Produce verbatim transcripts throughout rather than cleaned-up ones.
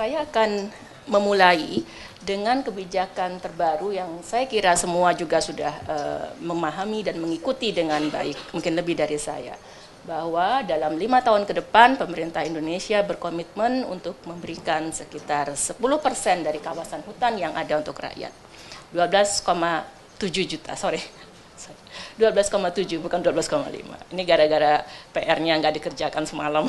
Saya akan memulai dengan kebijakan terbaru yang saya kira semua juga sudah uh, memahami dan mengikuti dengan baik, mungkin lebih dari saya, bahwa dalam lima tahun ke depan pemerintah Indonesia berkomitmen untuk memberikan sekitar sepuluh persen dari kawasan hutan yang ada untuk rakyat. dua belas koma tujuh juta, sorry, dua belas koma tujuh bukan dua belas koma lima. Ini gara-gara P R-nya nggak dikerjakan semalam.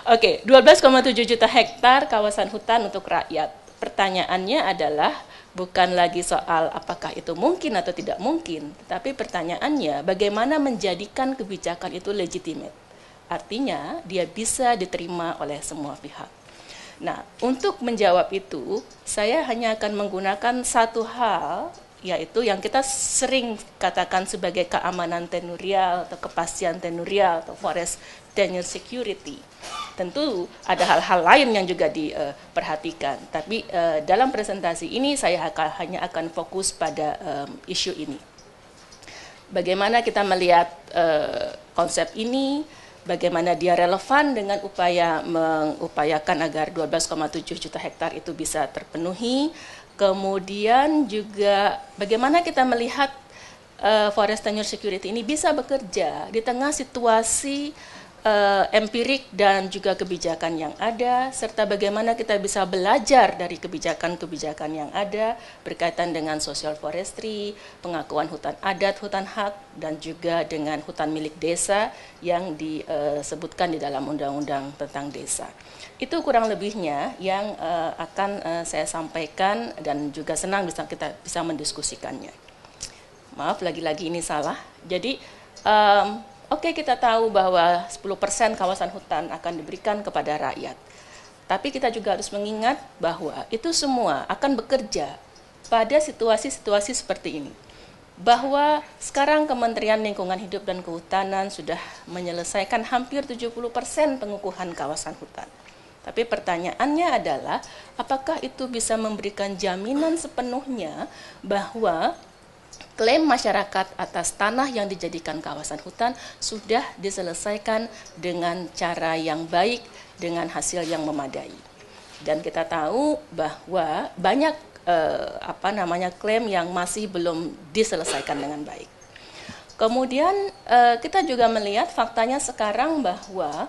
Oke, okay, dua belas koma tujuh juta hektar kawasan hutan untuk rakyat. Pertanyaannya adalah bukan lagi soal apakah itu mungkin atau tidak mungkin, tapi pertanyaannya bagaimana menjadikan kebijakan itu legitimate. Artinya dia bisa diterima oleh semua pihak. Nah, untuk menjawab itu, saya hanya akan menggunakan satu hal, yaitu yang kita sering katakan sebagai keamanan tenurial atau kepastian tenurial atau forest tenure security. Tentu ada hal-hal lain yang juga diperhatikan, uh, tapi uh, dalam presentasi ini saya akan, hanya akan fokus pada um, isu ini. Bagaimana kita melihat uh, konsep ini, bagaimana dia relevan dengan upaya mengupayakan agar dua belas koma tujuh juta hektar itu bisa terpenuhi. Kemudian juga bagaimana kita melihat uh, forest tenure security ini bisa bekerja di tengah situasi uh, empirik dan juga kebijakan yang ada, serta bagaimana kita bisa belajar dari kebijakan-kebijakan yang ada berkaitan dengan social forestry, pengakuan hutan adat, hutan hak, dan juga dengan hutan milik desa yang disebutkan di dalam Undang-Undang tentang Desa. Itu kurang lebihnya yang uh, akan uh, saya sampaikan, dan juga senang bisa kita bisa mendiskusikannya. Maaf, lagi-lagi ini salah. Jadi, um, oke okay, kita tahu bahwa sepuluh persen kawasan hutan akan diberikan kepada rakyat. Tapi kita juga harus mengingat bahwa itu semua akan bekerja pada situasi-situasi seperti ini. Bahwa sekarang Kementerian Lingkungan Hidup dan Kehutanan sudah menyelesaikan hampir tujuh puluh persen pengukuhan kawasan hutan. Tapi pertanyaannya adalah, apakah itu bisa memberikan jaminan sepenuhnya bahwa klaim masyarakat atas tanah yang dijadikan kawasan hutan sudah diselesaikan dengan cara yang baik, dengan hasil yang memadai. Dan kita tahu bahwa banyak eh, apa namanya klaim yang masih belum diselesaikan dengan baik. Kemudian eh, kita juga melihat faktanya sekarang bahwa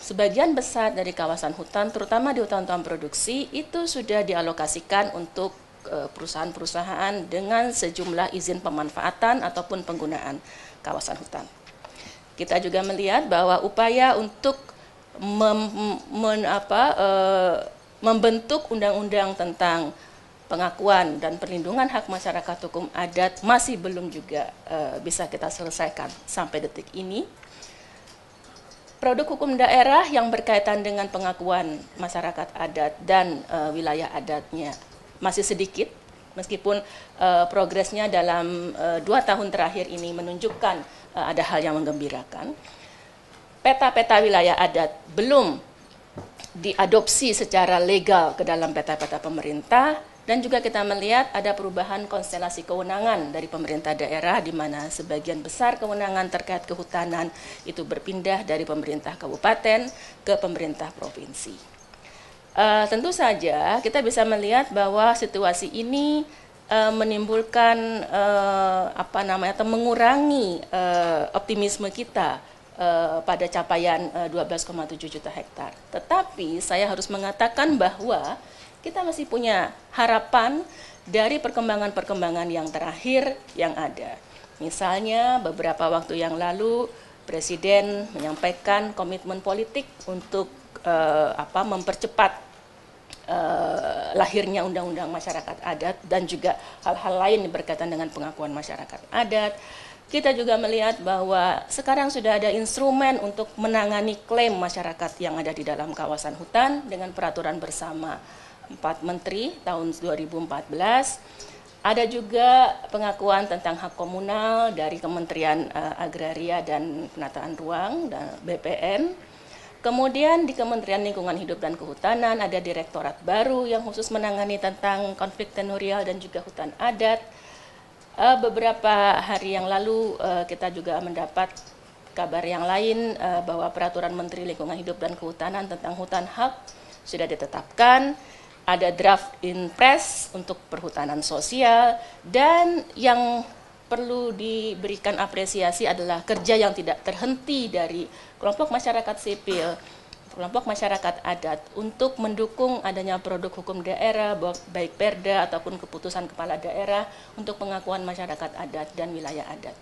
sebagian besar dari kawasan hutan, terutama di hutan-hutan produksi, itu sudah dialokasikan untuk perusahaan-perusahaan dengan sejumlah izin pemanfaatan ataupun penggunaan kawasan hutan. Kita juga melihat bahwa upaya untuk mem, men, apa, e, membentuk undang-undang tentang pengakuan dan perlindungan hak masyarakat hukum adat masih belum juga e, bisa kita selesaikan sampai detik ini. Produk hukum daerah yang berkaitan dengan pengakuan masyarakat adat dan e, wilayah adatnya masih sedikit, meskipun e, progresnya dalam e, dua tahun terakhir ini menunjukkan e, ada hal yang menggembirakan. Peta-peta wilayah adat belum diadopsi secara legal ke dalam peta-peta pemerintah, dan juga kita melihat ada perubahan konstelasi kewenangan dari pemerintah daerah, di mana sebagian besar kewenangan terkait kehutanan itu berpindah dari pemerintah kabupaten ke pemerintah provinsi. Uh, tentu saja kita bisa melihat bahwa situasi ini uh, menimbulkan uh, apa namanya atau mengurangi uh, optimisme kita uh, pada capaian uh, dua belas koma tujuh juta hektar. Tetapi saya harus mengatakan bahwa kita masih punya harapan dari perkembangan-perkembangan yang terakhir yang ada. Misalnya beberapa waktu yang lalu Presiden menyampaikan komitmen politik untuk eh, apa, mempercepat eh, lahirnya Undang-Undang Masyarakat Adat dan juga hal-hal lain berkaitan dengan pengakuan masyarakat adat. Kita juga melihat bahwa sekarang sudah ada instrumen untuk menangani klaim masyarakat yang ada di dalam kawasan hutan dengan peraturan bersama empat menteri tahun dua ribu empat belas. Ada juga pengakuan tentang hak komunal dari Kementerian uh, Agraria dan Penataan Ruang dan B P N. Kemudian di Kementerian Lingkungan Hidup dan Kehutanan ada direktorat baru yang khusus menangani tentang konflik tenurial dan juga hutan adat. Uh, beberapa hari yang lalu uh, kita juga mendapat kabar yang lain uh, bahwa peraturan Menteri Lingkungan Hidup dan Kehutanan tentang hutan hak sudah ditetapkan, ada draft inpres untuk perhutanan sosial, dan yang perlu diberikan apresiasi adalah kerja yang tidak terhenti dari kelompok masyarakat sipil, kelompok masyarakat adat untuk mendukung adanya produk hukum daerah, baik Perda ataupun keputusan kepala daerah untuk pengakuan masyarakat adat dan wilayah adat.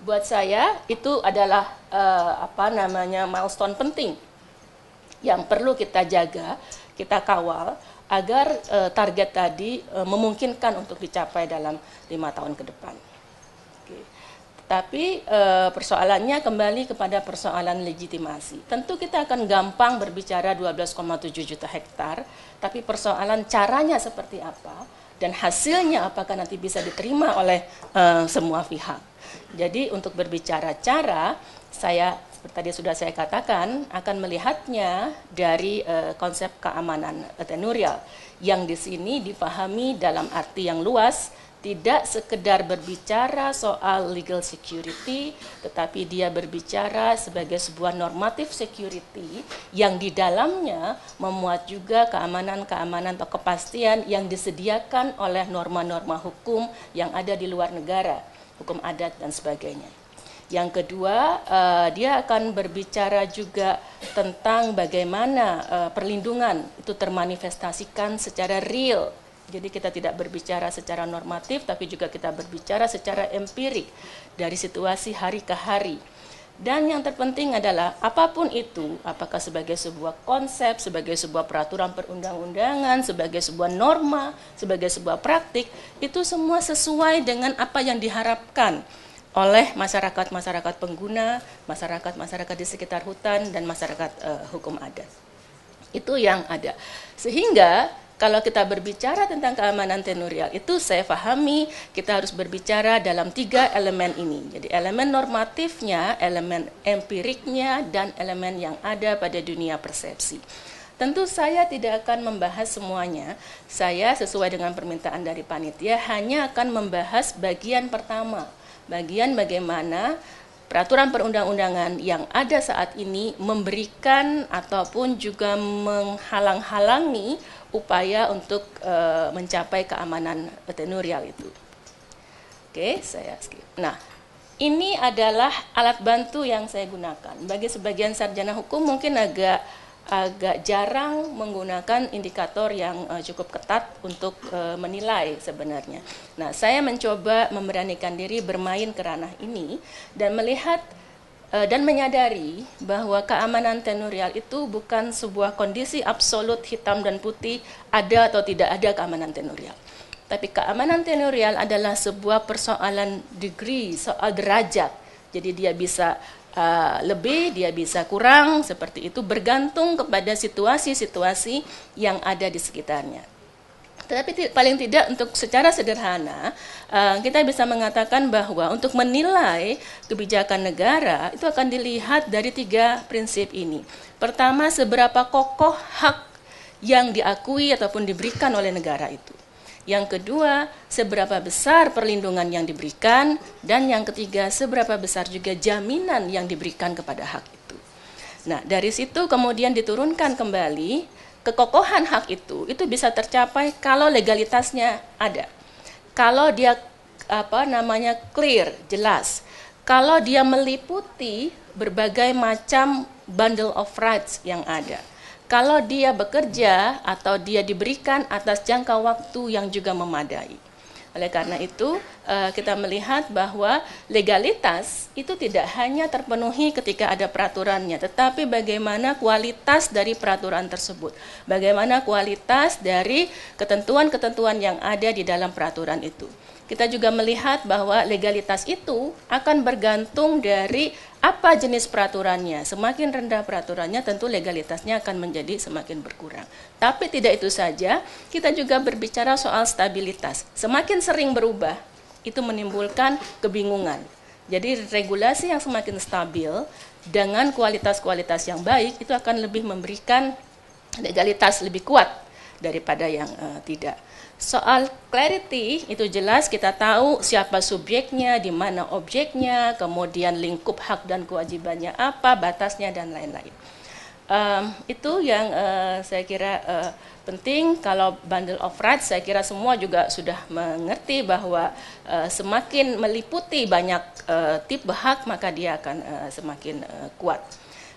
Buat saya itu adalah eh, apa namanya milestone penting yang perlu kita jaga, kita kawal agar eh, target tadi eh, memungkinkan untuk dicapai dalam lima tahun ke depan. Oke. Tapi e, persoalannya kembali kepada persoalan legitimasi. Tentu kita akan gampang berbicara dua belas koma tujuh juta hektar, tapi persoalan caranya seperti apa dan hasilnya apakah nanti bisa diterima oleh e, semua pihak. Jadi untuk berbicara cara, saya seperti tadi sudah saya katakan akan melihatnya dari e, konsep keamanan tenurial yang di sini dipahami dalam arti yang luas. Tidak sekedar berbicara soal legal security, tetapi dia berbicara sebagai sebuah normative security yang di dalamnya memuat juga keamanan-keamanan atau kepastian yang disediakan oleh norma-norma hukum yang ada di luar negara, hukum adat dan sebagainya. Yang kedua, eh, dia akan berbicara juga tentang bagaimana eh, perlindungan itu termanifestasikan secara real. Jadi kita tidak berbicara secara normatif, tapi juga kita berbicara secara empirik dari situasi hari ke hari. Dan yang terpenting adalah apapun itu, apakah sebagai sebuah konsep, sebagai sebuah peraturan perundang-undangan, sebagai sebuah norma, sebagai sebuah praktik, itu semua sesuai dengan apa yang diharapkan oleh masyarakat-masyarakat pengguna, masyarakat-masyarakat di sekitar hutan, dan masyarakat uh, hukum adat. Itu yang ada. Sehingga kalau kita berbicara tentang keamanan tenurial itu saya pahami kita harus berbicara dalam tiga elemen ini. Jadi elemen normatifnya, elemen empiriknya, dan elemen yang ada pada dunia persepsi. Tentu saya tidak akan membahas semuanya, saya sesuai dengan permintaan dari panitia hanya akan membahas bagian pertama, bagian bagaimana peraturan perundang-undangan yang ada saat ini memberikan ataupun juga menghalang-halangi upaya untuk e, mencapai keamanan tenurial itu. Oke, saya skip. Nah, ini adalah alat bantu yang saya gunakan. Bagi sebagian sarjana hukum mungkin agak agak jarang menggunakan indikator yang uh, cukup ketat untuk uh, menilai sebenarnya. Nah, saya mencoba memberanikan diri bermain ke ranah ini dan melihat uh, dan menyadari bahwa keamanan tenurial itu bukan sebuah kondisi absolut hitam dan putih, ada atau tidak ada keamanan tenurial. Tapi keamanan tenurial adalah sebuah persoalan degree, soal derajat. Jadi dia bisa Uh, lebih, dia bisa kurang, seperti itu bergantung kepada situasi-situasi yang ada di sekitarnya. Tetapi paling tidak untuk secara sederhana uh, kita bisa mengatakan bahwa untuk menilai kebijakan negara itu akan dilihat dari tiga prinsip ini. Pertama, seberapa kokoh hak yang diakui ataupun diberikan oleh negara itu. Yang kedua, seberapa besar perlindungan yang diberikan, dan yang ketiga, seberapa besar juga jaminan yang diberikan kepada hak itu. Nah, dari situ kemudian diturunkan kembali, kekokohan hak itu, itu bisa tercapai kalau legalitasnya ada. Kalau dia apa namanya clear, jelas. Kalau dia meliputi berbagai macam bundle of rights yang ada. Kalau dia bekerja atau dia diberikan atas jangka waktu yang juga memadai. Oleh karena itu, kita melihat bahwa legalitas itu tidak hanya terpenuhi ketika ada peraturannya, tetapi bagaimana kualitas dari peraturan tersebut, bagaimana kualitas dari ketentuan-ketentuan yang ada di dalam peraturan itu. Kita juga melihat bahwa legalitas itu akan bergantung dari apa jenis peraturannya. Semakin rendah peraturannya, tentu legalitasnya akan menjadi semakin berkurang. Tapi tidak itu saja, kita juga berbicara soal stabilitas. Semakin sering berubah, itu menimbulkan kebingungan. Jadi regulasi yang semakin stabil dengan kualitas-kualitas yang baik itu akan lebih memberikan legalitas lebih kuat daripada yang uh, tidak. Soal clarity itu jelas kita tahu siapa subjeknya, di mana objeknya, kemudian lingkup hak dan kewajibannya apa, batasnya dan lain-lain. Um, itu yang uh, saya kira uh, penting. Kalau bundle of rights, saya kira semua juga sudah mengerti bahwa uh, semakin meliputi banyak uh, tipe hak, maka dia akan uh, semakin uh, kuat.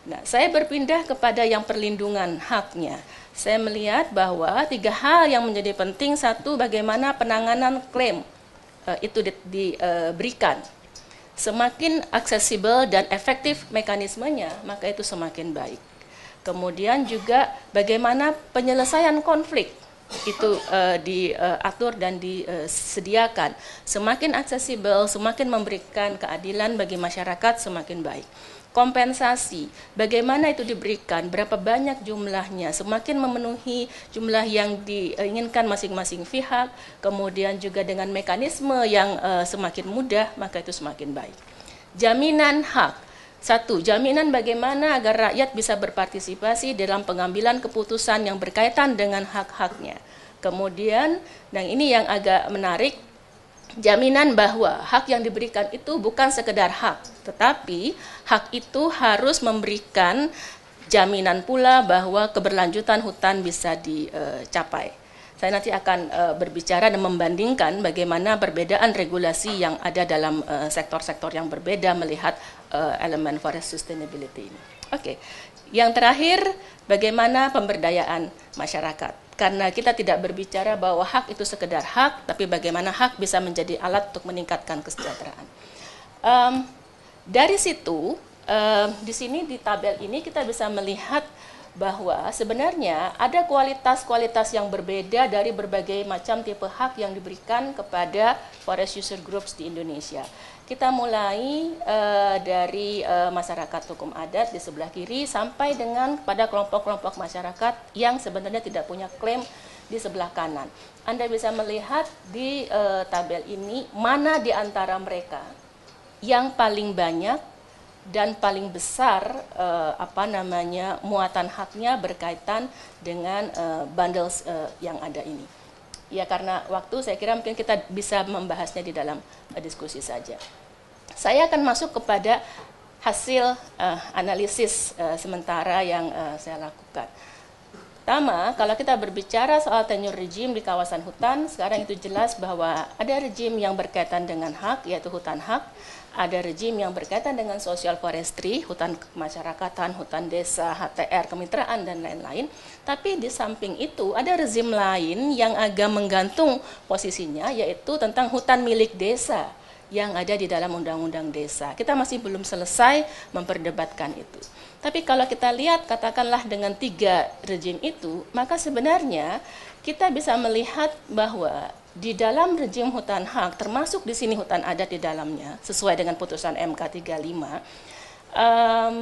Nah, saya berpindah kepada yang perlindungan haknya. Saya melihat bahwa tiga hal yang menjadi penting. Satu, bagaimana penanganan klaim uh, itu diberikan. Di, uh, semakin aksesibel dan efektif mekanismenya, maka itu semakin baik. Kemudian juga bagaimana penyelesaian konflik itu uh, diatur uh, dan disediakan. Semakin aksesibel, semakin memberikan keadilan bagi masyarakat, semakin baik. Kompensasi, bagaimana itu diberikan, berapa banyak jumlahnya, semakin memenuhi jumlah yang diinginkan masing-masing pihak, kemudian juga dengan mekanisme yang uh, semakin mudah, maka itu semakin baik. Jaminan hak. Satu, jaminan bagaimana agar rakyat bisa berpartisipasi dalam pengambilan keputusan yang berkaitan dengan hak-haknya. Kemudian, dan ini yang agak menarik, jaminan bahwa hak yang diberikan itu bukan sekedar hak, tetapi hak itu harus memberikan jaminan pula bahwa keberlanjutan hutan bisa dicapai. Saya nanti akan uh, berbicara dan membandingkan bagaimana perbedaan regulasi yang ada dalam sektor-sektor uh, yang berbeda melihat uh, elemen forest sustainability ini. Oke, okay. Yang terakhir, bagaimana pemberdayaan masyarakat. Karena kita tidak berbicara bahwa hak itu sekedar hak, tapi bagaimana hak bisa menjadi alat untuk meningkatkan kesejahteraan. Um, dari situ, um, di sini di tabel ini kita bisa melihat bahwa sebenarnya ada kualitas-kualitas yang berbeda dari berbagai macam tipe hak yang diberikan kepada forest user groups di Indonesia. Kita mulai uh, dari uh, masyarakat hukum adat di sebelah kiri sampai dengan pada kelompok-kelompok masyarakat yang sebenarnya tidak punya klaim di sebelah kanan. Anda bisa melihat di uh, tabel ini mana di antara mereka yang paling banyak dan paling besar eh, apa namanya muatan haknya berkaitan dengan eh, bundles eh, yang ada ini. Ya, karena waktu saya kira mungkin kita bisa membahasnya di dalam eh, diskusi saja. Saya akan masuk kepada hasil eh, analisis eh, sementara yang eh, saya lakukan. Pertama, kalau kita berbicara soal tenure regime di kawasan hutan, sekarang itu jelas bahwa ada regime yang berkaitan dengan hak, yaitu hutan hak. Ada rejim yang berkaitan dengan social forestry, hutan kemasyarakatan, hutan desa, H T R, kemitraan, dan lain-lain. Tapi di samping itu ada rezim lain yang agak menggantung posisinya, yaitu tentang hutan milik desa yang ada di dalam undang-undang desa. Kita masih belum selesai memperdebatkan itu. Tapi kalau kita lihat, katakanlah dengan tiga rejim itu, maka sebenarnya kita bisa melihat bahwa di dalam rejim hutan hak, termasuk di sini hutan adat di dalamnya, sesuai dengan putusan M K tiga puluh lima, um,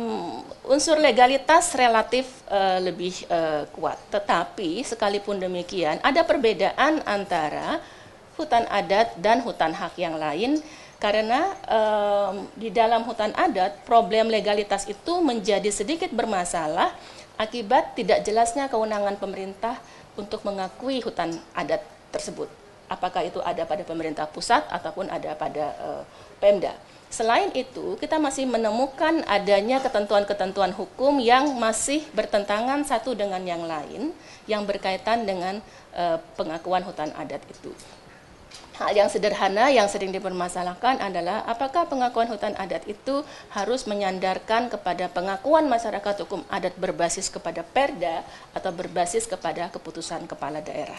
unsur legalitas relatif uh, lebih uh, kuat. Tetapi sekalipun demikian, ada perbedaan antara hutan adat dan hutan hak yang lain, karena um, di dalam hutan adat problem legalitas itu menjadi sedikit bermasalah akibat tidak jelasnya kewenangan pemerintah untuk mengakui hutan adat tersebut. Apakah itu ada pada pemerintah pusat ataupun ada pada uh, Pemda. Selain itu, kita masih menemukan adanya ketentuan-ketentuan hukum yang masih bertentangan satu dengan yang lain yang berkaitan dengan uh, pengakuan hutan adat itu. Hal yang sederhana yang sering dipermasalahkan adalah apakah pengakuan hutan adat itu harus menyandarkan kepada pengakuan masyarakat hukum adat berbasis kepada Perda atau berbasis kepada keputusan kepala daerah.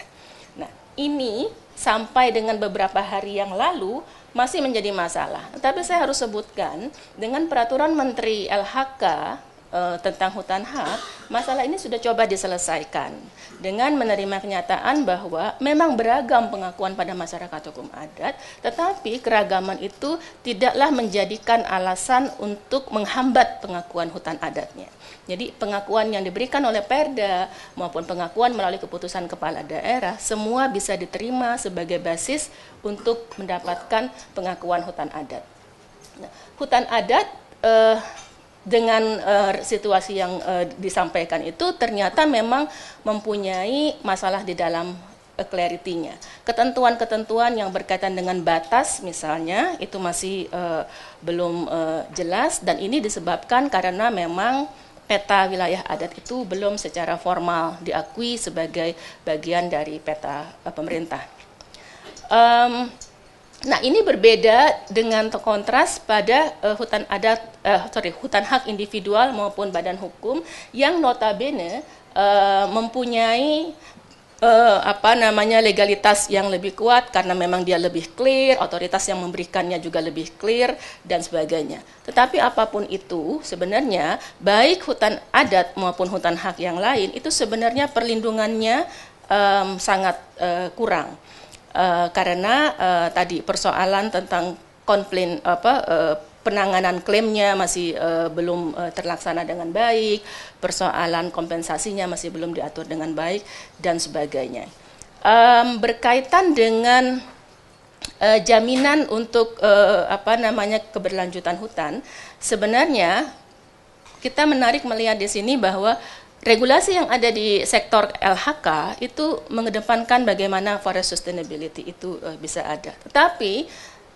Nah, ini sampai dengan beberapa hari yang lalu masih menjadi masalah. Tapi saya harus sebutkan dengan peraturan Menteri L H K tentang hutan hak, masalah ini sudah coba diselesaikan dengan menerima kenyataan bahwa memang beragam pengakuan pada masyarakat hukum adat, tetapi keragaman itu tidaklah menjadikan alasan untuk menghambat pengakuan hutan adatnya. Jadi pengakuan yang diberikan oleh Perda maupun pengakuan melalui keputusan kepala daerah, semua bisa diterima sebagai basis untuk mendapatkan pengakuan hutan adat. Nah, hutan adat eh, dengan uh, situasi yang uh, disampaikan itu ternyata memang mempunyai masalah di dalam uh, clarity-nya. Ketentuan-ketentuan yang berkaitan dengan batas misalnya itu masih uh, belum uh, jelas, dan ini disebabkan karena memang peta wilayah adat itu belum secara formal diakui sebagai bagian dari peta uh, pemerintah. Um, Nah, ini berbeda dengan kontras pada uh, hutan adat, uh, sorry, hutan hak individual maupun badan hukum yang notabene uh, mempunyai uh, apa namanya legalitas yang lebih kuat karena memang dia lebih clear, otoritas yang memberikannya juga lebih clear dan sebagainya. Tetapi apapun itu sebenarnya baik hutan adat maupun hutan hak yang lain itu sebenarnya perlindungannya um, sangat uh, kurang. Uh, karena uh, tadi persoalan tentang komplain apa uh, penanganan klaimnya masih uh, belum uh, terlaksana dengan baik, persoalan kompensasinya masih belum diatur dengan baik dan sebagainya. Um, berkaitan dengan uh, jaminan untuk uh, apa namanya keberlanjutan hutan, sebenarnya kita menarik melihat di sini bahwa regulasi yang ada di sektor L H K itu mengedepankan bagaimana forest sustainability itu uh, bisa ada. Tetapi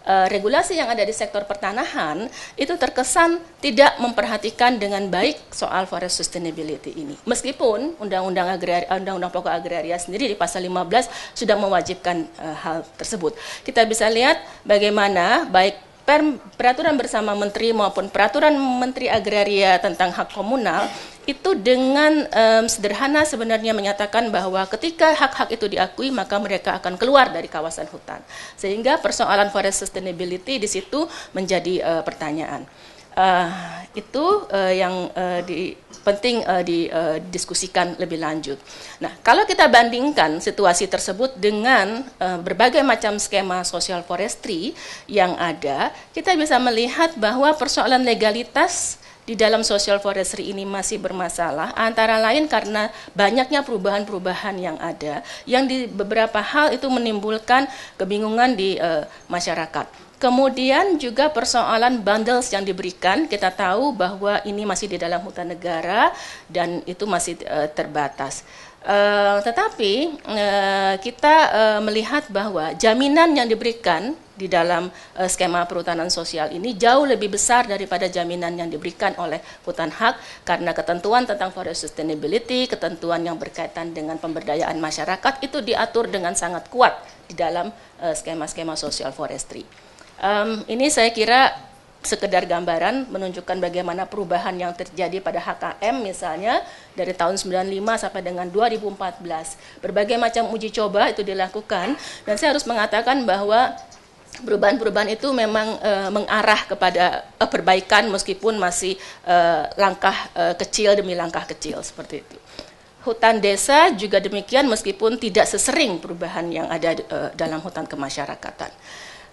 uh, regulasi yang ada di sektor pertanahan itu terkesan tidak memperhatikan dengan baik soal forest sustainability ini. Meskipun Undang-Undang Agraria, Undang-Undang Pokok Agraria sendiri di pasal lima belas sudah mewajibkan uh, hal tersebut. Kita bisa lihat bagaimana baik peraturan bersama menteri maupun peraturan menteri agraria tentang hak komunal itu dengan um, sederhana sebenarnya menyatakan bahwa ketika hak-hak itu diakui maka mereka akan keluar dari kawasan hutan, sehingga persoalan forest sustainability di situ menjadi uh, pertanyaan. Uh, itu uh, yang uh, di, penting uh, didiskusikan uh, lebih lanjut. Nah, kalau kita bandingkan situasi tersebut dengan uh, berbagai macam skema social forestry yang ada, kita bisa melihat bahwa persoalan legalitas di dalam social forestry ini masih bermasalah, antara lain karena banyaknya perubahan-perubahan yang ada, yang di beberapa hal itu menimbulkan kebingungan di uh, masyarakat. Kemudian juga persoalan bundles yang diberikan, kita tahu bahwa ini masih di dalam hutan negara dan itu masih uh, terbatas. Uh, tetapi uh, kita uh, melihat bahwa jaminan yang diberikan di dalam uh, skema perhutanan sosial ini jauh lebih besar daripada jaminan yang diberikan oleh hutan hak, karena ketentuan tentang forest sustainability, ketentuan yang berkaitan dengan pemberdayaan masyarakat itu diatur dengan sangat kuat di dalam uh, skema-skema social forestry. Um, ini saya kira sekedar gambaran menunjukkan bagaimana perubahan yang terjadi pada H K M misalnya dari tahun sembilan puluh lima sampai dengan dua ribu empat belas. Berbagai macam uji coba itu dilakukan dan saya harus mengatakan bahwa perubahan-perubahan itu memang e, mengarah kepada e, perbaikan meskipun masih e, langkah e, kecil demi langkah kecil seperti itu. Hutan desa juga demikian meskipun tidak sesering perubahan yang ada e, dalam hutan kemasyarakatan.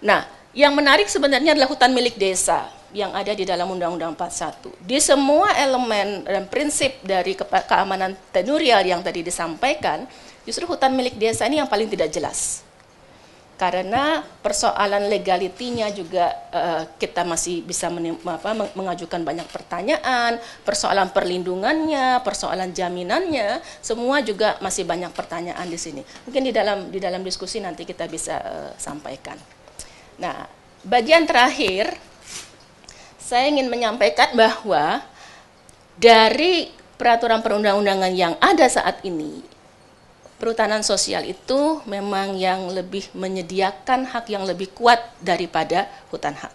Nah, yang menarik sebenarnya adalah hutan milik desa yang ada di dalam Undang-Undang empat puluh satu. Di semua elemen dan prinsip dari ke keamanan tenurial yang tadi disampaikan, justru hutan milik desa ini yang paling tidak jelas. Karena persoalan legalitinya juga uh, kita masih bisa apa, mengajukan banyak pertanyaan, persoalan perlindungannya, persoalan jaminannya, semua juga masih banyak pertanyaan di sini. Mungkin di dalam di dalam diskusi nanti kita bisa uh, sampaikan. Nah, bagian terakhir, saya ingin menyampaikan bahwa dari peraturan perundang-undangan yang ada saat ini, perhutanan sosial itu memang yang lebih menyediakan hak yang lebih kuat daripada hutan hak.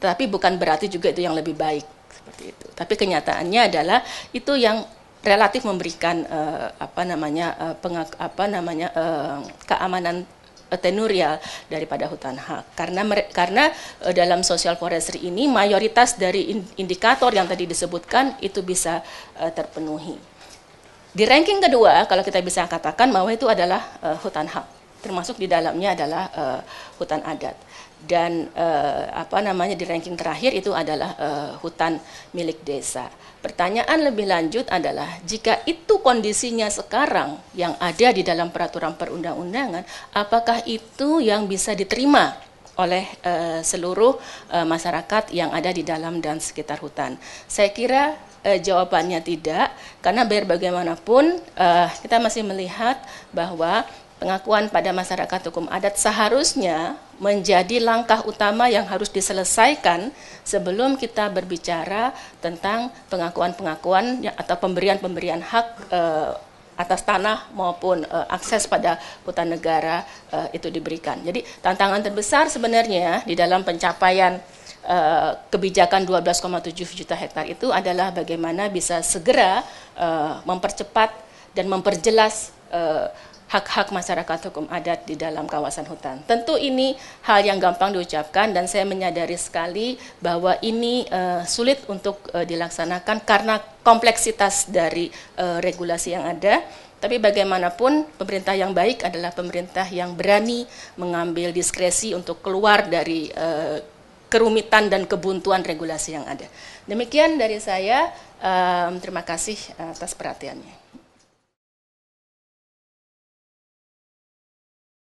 Tapi bukan berarti juga itu yang lebih baik, seperti itu. Tapi kenyataannya adalah itu yang relatif memberikan eh, apa namanya, eh, pengak, apa namanya eh, keamanan tenurial daripada hutan hak, karena karena dalam social forestry ini mayoritas dari indikator yang tadi disebutkan itu bisa uh, terpenuhi. Di ranking kedua, kalau kita bisa katakan bahwa itu adalah uh, hutan hak, termasuk di dalamnya adalah uh, hutan adat, dan uh, apa namanya di ranking terakhir itu adalah uh, hutan milik desa. Pertanyaan lebih lanjut adalah, jika itu kondisinya sekarang yang ada di dalam peraturan perundang-undangan, apakah itu yang bisa diterima oleh uh, seluruh uh, masyarakat yang ada di dalam dan sekitar hutan? Saya kira uh, jawabannya tidak, karena biar bagaimanapun uh, kita masih melihat bahwa pengakuan pada masyarakat hukum adat seharusnya menjadi langkah utama yang harus diselesaikan sebelum kita berbicara tentang pengakuan-pengakuan atau pemberian-pemberian hak e, atas tanah maupun e, akses pada hutan negara e, itu diberikan. Jadi tantangan terbesar sebenarnya di dalam pencapaian e, kebijakan dua belas koma tujuh juta hektar itu adalah bagaimana bisa segera e, mempercepat dan memperjelas e, hak-hak masyarakat hukum adat di dalam kawasan hutan. Tentu ini hal yang gampang diucapkan dan saya menyadari sekali bahwa ini uh, sulit untuk uh, dilaksanakan karena kompleksitas dari uh, regulasi yang ada. Tapi bagaimanapun pemerintah yang baik adalah pemerintah yang berani mengambil diskresi untuk keluar dari uh, kerumitan dan kebuntuan regulasi yang ada. Demikian dari saya, um, terima kasih atas perhatiannya.